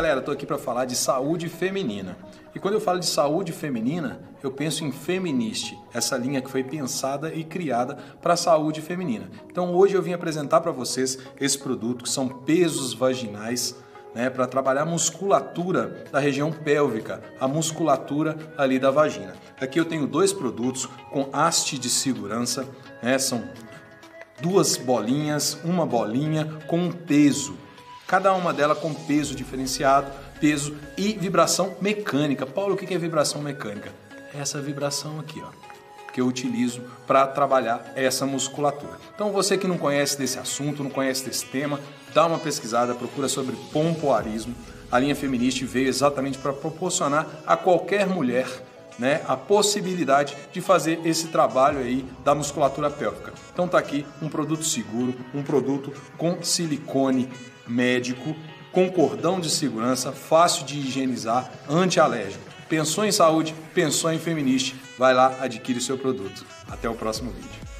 galera, estou aqui para falar de saúde feminina. E quando eu falo de saúde feminina, eu penso em Feminist, essa linha que foi pensada e criada para a saúde feminina. Então hoje eu vim apresentar para vocês esse produto, que são pesos vaginais, né, para trabalhar a musculatura da região pélvica, a musculatura ali da vagina. Aqui eu tenho dois produtos com haste de segurança, né, são duas bolinhas, uma bolinha com um peso, cada uma delas com peso diferenciado, peso e vibração mecânica. Paulo, o que é vibração mecânica? É essa vibração aqui, ó, que eu utilizo para trabalhar essa musculatura. Então você que não conhece desse assunto, não conhece desse tema, dá uma pesquisada, procura sobre pompoarismo. A linha Feminist veio exatamente para proporcionar a qualquer mulher, né, a possibilidade de fazer esse trabalho aí da musculatura pélvica. Então tá aqui um produto seguro, um produto com silicone médico, com cordão de segurança, fácil de higienizar, anti-alérgico. Pensou em saúde? Pensou em Feminist? Vai lá, adquire o seu produto. Até o próximo vídeo.